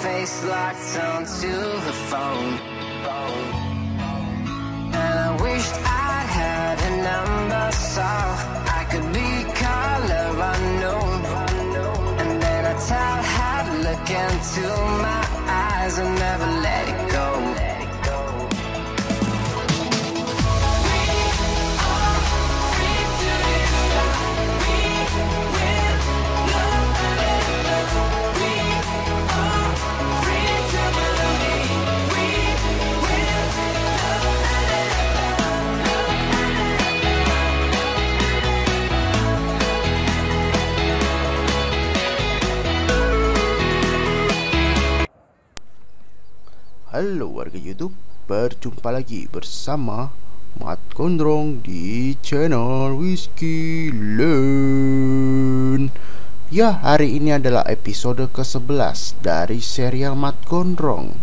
face locked onto the phone. And I wished I had a number so I could be color unknown. And then I tell her to look into my eyes and never let it go. Halo warga YouTube, berjumpa lagi bersama Mat Gondrong di channel Whizky Lands. Ya, hari ini adalah episode ke-11 dari serial Mat Gondrong.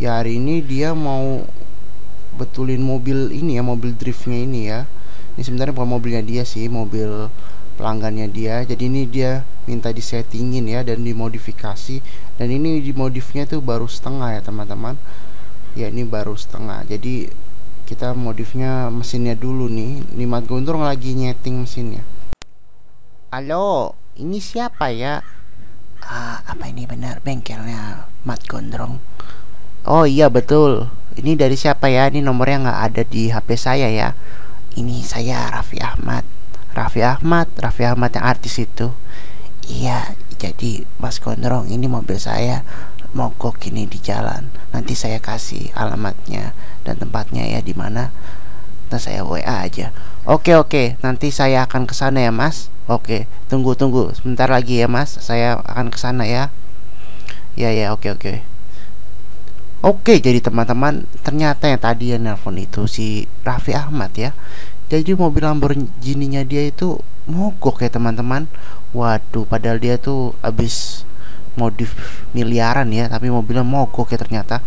Ya, hari ini dia mau betulin mobil ini ya, mobil driftnya ini ya. Ini sebenarnya bukan mobilnya dia sih, mobil pelanggannya dia. Jadi ini dia minta disettingin ya dan dimodifikasi, dan ini dimodifnya tuh baru setengah ya teman-teman ya, ini baru setengah. Jadi kita modifnya mesinnya dulu nih. Ini Mat Gondrong lagi nyeting mesinnya. Halo, ini siapa ya? Apa ini benar bengkelnya Mat Gondrong? Oh iya betul. Ini dari siapa ya? Ini nomornya nggak ada di HP saya ya. Ini saya Raffi Ahmad yang artis itu. Iya, jadi Mas Gondrong, ini mobil saya mogok ini di jalan. Nanti saya kasih alamatnya dan tempatnya ya di mana. Nanti saya WA aja. Oke, nanti saya akan ke sana ya, Mas. Oke, tunggu sebentar lagi ya, Mas. Saya akan ke sana ya. Ya, oke. Oke, jadi teman-teman, ternyata yang tadi yang nelpon itu si Raffi Ahmad ya. Jadi mobil Lamborghini-nya dia itu mogok ya teman-teman. Waduh, padahal dia tuh abis modif miliaran ya, tapi mobilnya mogok ya ternyata.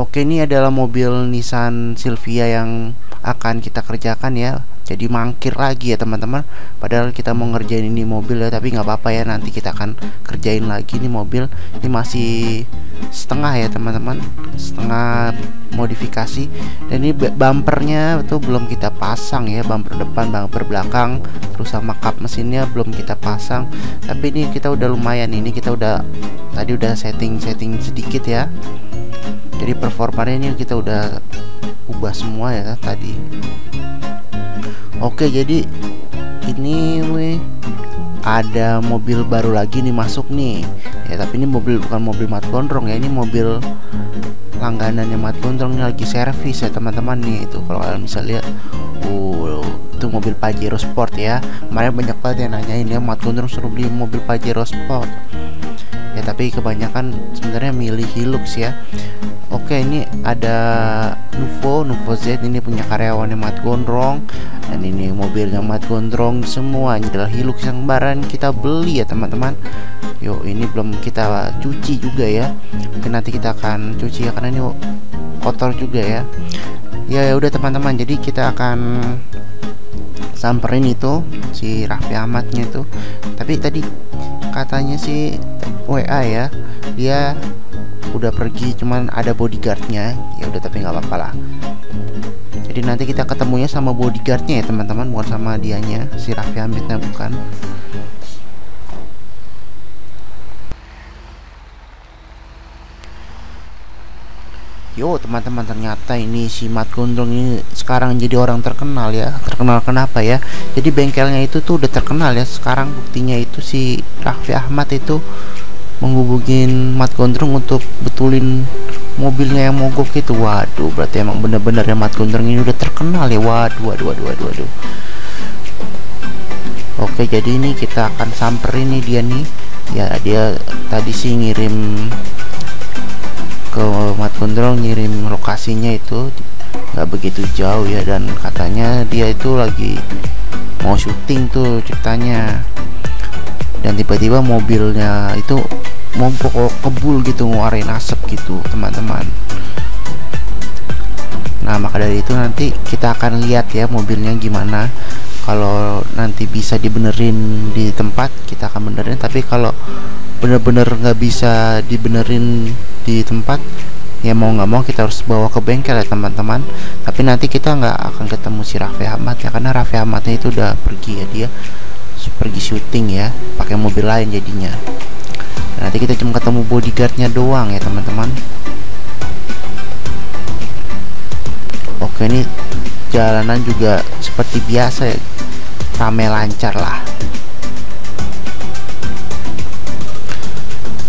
Oke, ini adalah mobil Nissan Silvia yang akan kita kerjakan ya. Jadi mangkir lagi ya teman-teman. Padahal kita mau ngerjain ini mobil ya, tapi nggak apa-apa ya, nanti kita akan kerjain lagi nih mobil. Ini masih setengah ya teman-teman, setengah modifikasi. Dan ini bumpernya itu belum kita pasang ya, bumper depan, bumper belakang, terus sama kap mesinnya belum kita pasang. Tapi ini kita udah lumayan, ini kita udah tadi udah setting sedikit ya. Jadi performanya ini kita udah ubah semua ya tadi. Oke, jadi ini ada mobil baru lagi nih masuk nih ya, tapi ini mobil bukan mobil Mat Gondrong ya, ini mobil langganannya Mat Gondrong ini lagi servis ya teman-teman nih. Itu kalau kalian bisa lihat, itu mobil Pajero Sport ya. Kemarin banyak banget yang nanyain ya, Mat Gondrong suruh beli mobil Pajero Sport ya, tapi kebanyakan sebenarnya milih Hilux ya. Oke, ini ada Nuvo Z, ini punya karyawannya Mat Gondrong, dan ini mobilnya Mat Gondrong semua. Ini adalah Hilux yang baran kita beli ya teman-teman. Yo, ini belum kita cuci juga ya, mungkin nanti kita akan cuci ya, karena ini kotor juga ya. Ya udah teman-teman, jadi kita akan samperin itu si Raffi Ahmadnya itu. Tapi tadi katanya si WA ya, dia udah pergi, cuman ada bodyguardnya ya udah, tapi nggak apa-apa lah. Jadi nanti kita ketemunya sama bodyguardnya ya teman-teman, bukan sama dianya, si Raffi Ahmadnya bukan. Yo teman-teman, ternyata ini si Mat Gondrong ini sekarang jadi orang terkenal ya. Terkenal kenapa ya? Jadi bengkelnya itu tuh udah terkenal ya. Sekarang buktinya itu si Raffi Ahmad itu menghubungin Mat Gondrong untuk betulin mobilnya yang mogok itu. Waduh, berarti emang bener-bener ya Mat Gondrong ini udah terkenal ya. Waduh. Oke, jadi ini kita akan samperin nih dia nih. Ya, dia tadi sih ngirim ke Mat Gondrong, ngirim lokasinya itu nggak begitu jauh ya, dan katanya dia itu lagi mau syuting tuh ceritanya, dan tiba-tiba mobilnya itu mogok, kebul gitu, ngeluarin asap gitu teman-teman. Nah maka dari itu nanti kita akan lihat ya mobilnya gimana. Kalau nanti bisa dibenerin di tempat, kita akan benerin, tapi kalau bener-bener nggak bisa dibenerin di tempat, ya mau nggak mau kita harus bawa ke bengkel ya teman-teman. Tapi nanti kita nggak akan ketemu si Raffi Ahmad ya, karena Raffi Ahmadnya itu udah pergi ya, dia pergi syuting ya pakai mobil lain jadinya. Dan nanti kita cuma ketemu bodyguardnya doang ya teman-teman. Oke, ini jalanan juga seperti biasa ya, ramai lancar lah.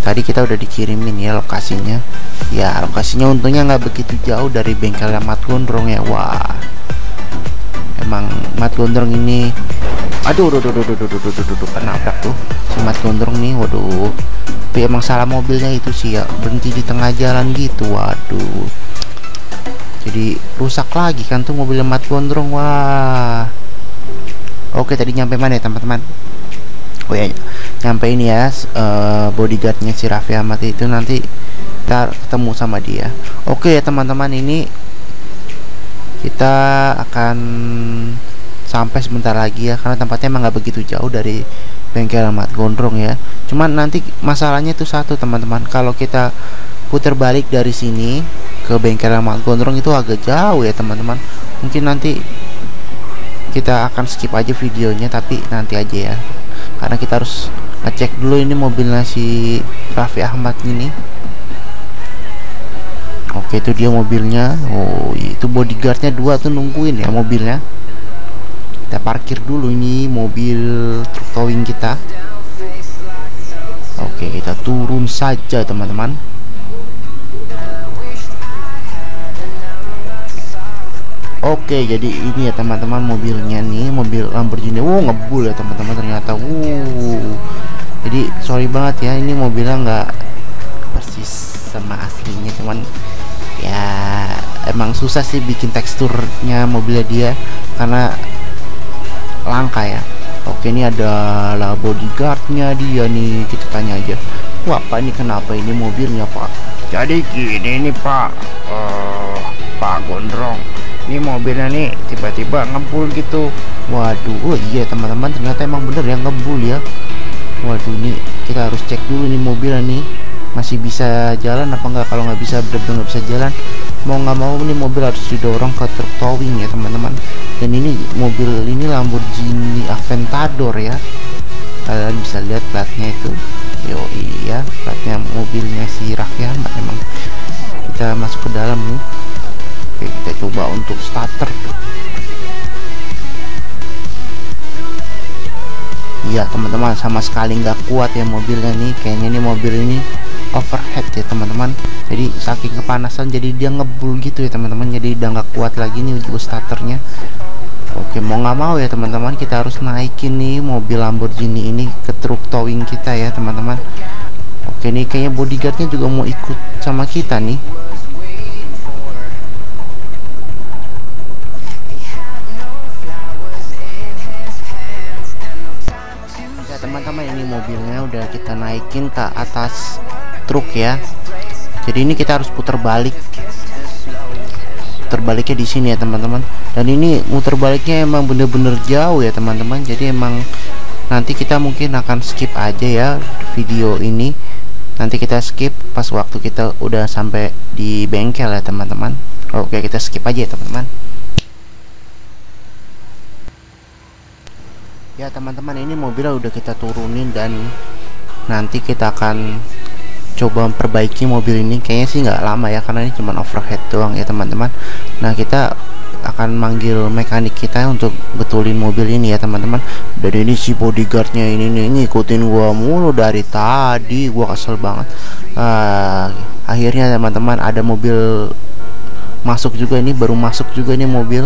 Tadi kita udah dikirimin ya lokasinya. Ya lokasinya untungnya nggak begitu jauh dari bengkel Mat Gondrong ya. Wah, emang Mat Gondrong ini, aduh, kenapa tuh si Mat Gondrong nih? Waduh, tapi emang salah mobilnya itu sih ya, berhenti di tengah jalan gitu. Waduh, jadi rusak lagi kan tuh mobil Mat Gondrong. Wah, oke, tadi nyampe mana ya teman-teman? Oh ya, nyampe ini ya, bodyguardnya si Raffi Ahmad itu nanti kita ketemu sama dia. Oke ya teman-teman, ini kita akan sampai sebentar lagi ya, karena tempatnya emang nggak begitu jauh dari bengkel Mat Gondrong ya. Cuman nanti masalahnya itu satu teman-teman, kalau kita putar balik dari sini ke bengkel Mat Gondrong itu agak jauh ya teman-teman. Mungkin nanti kita akan skip aja videonya, tapi nanti aja ya, karena kita harus ngecek dulu ini mobilnya si Raffi Ahmad ini. Oke, itu dia mobilnya. Oh, itu bodyguardnya dua tuh nungguin ya mobilnya. Kita parkir dulu ini mobil truk towing kita. Oke, kita turun saja teman-teman. Oke, jadi ini ya teman-teman mobilnya nih, mobil Lamborghini. Wow, ngebul ya teman-teman ternyata. Wow. Jadi sorry banget ya, ini mobilnya nggak persis sama aslinya, cuman ya emang susah sih bikin teksturnya mobilnya dia karena langka ya. Oke, ini adalah bodyguardnya dia nih, kita tanya aja. Wah, Pak, ini kenapa ini mobilnya, Pak? Jadi gini nih, Pak, Pak Gondrong, ini mobilnya nih tiba-tiba ngebul gitu. Waduh, iya teman-teman, ternyata emang bener yang ngebul ya. Waduh, ini kita harus cek dulu nih mobilnya nih masih bisa jalan apa enggak. Kalau nggak bisa, bener-bener nggak bisa jalan, mau nggak mau nih mobil harus didorong ke truk towing ya teman-teman. Dan ini mobil ini Lamborghini Aventador ya, kalian bisa lihat platnya itu. Yo iya, platnya mobilnya si Raffi Ahmad emang. Kita masuk ke dalam nih. Oke, kita coba untuk starter. Iya teman-teman, sama sekali nggak kuat ya mobilnya nih. Kayaknya nih mobil ini overhead ya teman-teman, jadi saking kepanasan jadi dia ngebul gitu ya teman-teman. Jadi udah nggak kuat lagi nih juga starternya. Oke, mau nggak mau ya teman-teman, kita harus naikin nih mobil Lamborghini ini ke truk towing kita ya teman-teman. Oke, nih kayaknya bodyguardnya juga mau ikut sama kita nih. Ya teman-teman, ini mobilnya udah kita naikin ke atas truk ya. Jadi ini kita harus putar balik. Putar baliknya di sini ya teman-teman. Dan ini muter baliknya emang bener-bener jauh ya teman-teman. Jadi emang nanti kita mungkin akan skip aja ya video ini. Nanti kita skip pas waktu kita udah sampai di bengkel ya teman-teman. Oke, kita skip aja ya teman-teman. Ya teman-teman, ini mobilnya udah kita turunin dan nanti kita akan coba memperbaiki mobil ini. Kayaknya sih nggak lama ya, karena ini cuma overhead doang ya teman-teman. Nah, kita akan manggil mekanik kita untuk betulin mobil ini ya teman-teman. Dan ini si bodyguardnya ini nih ngikutin gua mulu dari tadi, gua kesel banget. Akhirnya teman-teman ada mobil masuk juga, ini baru masuk juga ini mobil.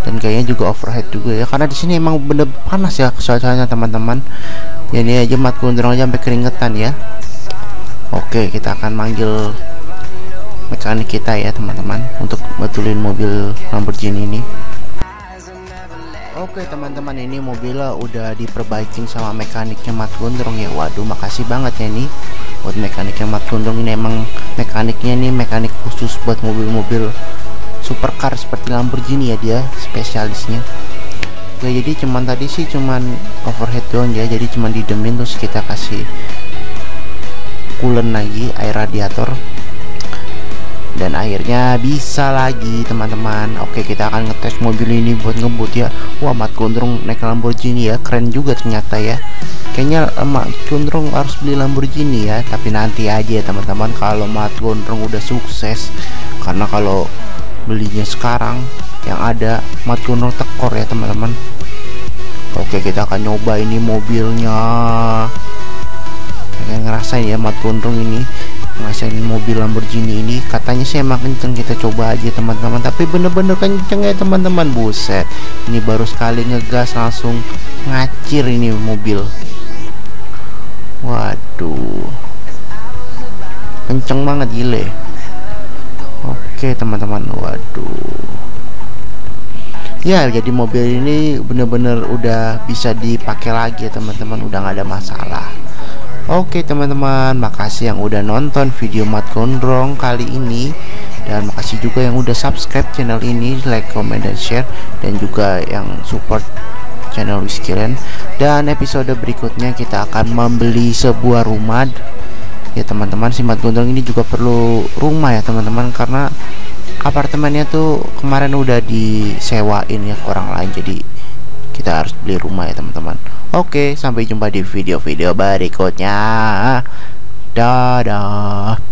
Dan kayaknya juga overhead juga ya, karena di sini emang bener panas ya cuacanya teman-teman. Ya ini aja Mat Gondrong aja sampai keringetan ya. Oke, kita akan manggil mekanik kita ya teman-teman untuk betulin mobil Lamborghini ini. Oke teman-teman, ini mobilnya udah diperbaikin sama mekaniknya Mat Gondrong ya. Waduh, makasih banget ya nih buat mekaniknya Mat Gondrong ini. Emang mekaniknya nih mekanik khusus buat mobil-mobil supercar seperti Lamborghini ya, dia spesialisnya. Oke, jadi cuman tadi sih cuman overhead doang ya, jadi cuman didemin terus kita kasih coolant lagi, air radiator, dan akhirnya bisa lagi teman-teman. Oke, kita akan ngetes mobil ini buat ngebut ya. Wah, Mat Gondrong naik Lamborghini ya, keren juga ternyata ya. Kayaknya Mat Gondrong harus beli Lamborghini ya, tapi nanti aja ya teman-teman kalau Mat Gondrong udah sukses. Karena kalau belinya sekarang yang ada Mat Gondrong tekor ya teman-teman. Oke, kita akan nyoba ini mobilnya, pengen ngerasain ya Mat Gondrong ini, ngerasain mobil Lamborghini ini. Katanya sih emang kenceng, kita coba aja teman-teman, tapi bener-bener kenceng ya teman-teman. Buset, ini baru sekali ngegas langsung ngacir ini mobil. Waduh, kenceng banget gile. Oke teman-teman, waduh ya, jadi mobil ini bener-bener udah bisa dipakai lagi ya teman-teman, udah nggak ada masalah. Oke teman-teman, makasih yang udah nonton video Mat Gondrong kali ini, dan makasih juga yang udah subscribe channel ini, like, comment, dan share, dan juga yang support channel Whizky Lands. Dan episode berikutnya kita akan membeli sebuah rumah ya teman-teman. Si Mat Gondrong ini juga perlu rumah ya teman-teman, karena apartemennya tuh kemarin udah disewain ya ke orang lain, jadi kita harus beli rumah ya teman-teman. Oke, sampai jumpa di video-video berikutnya. Dadah.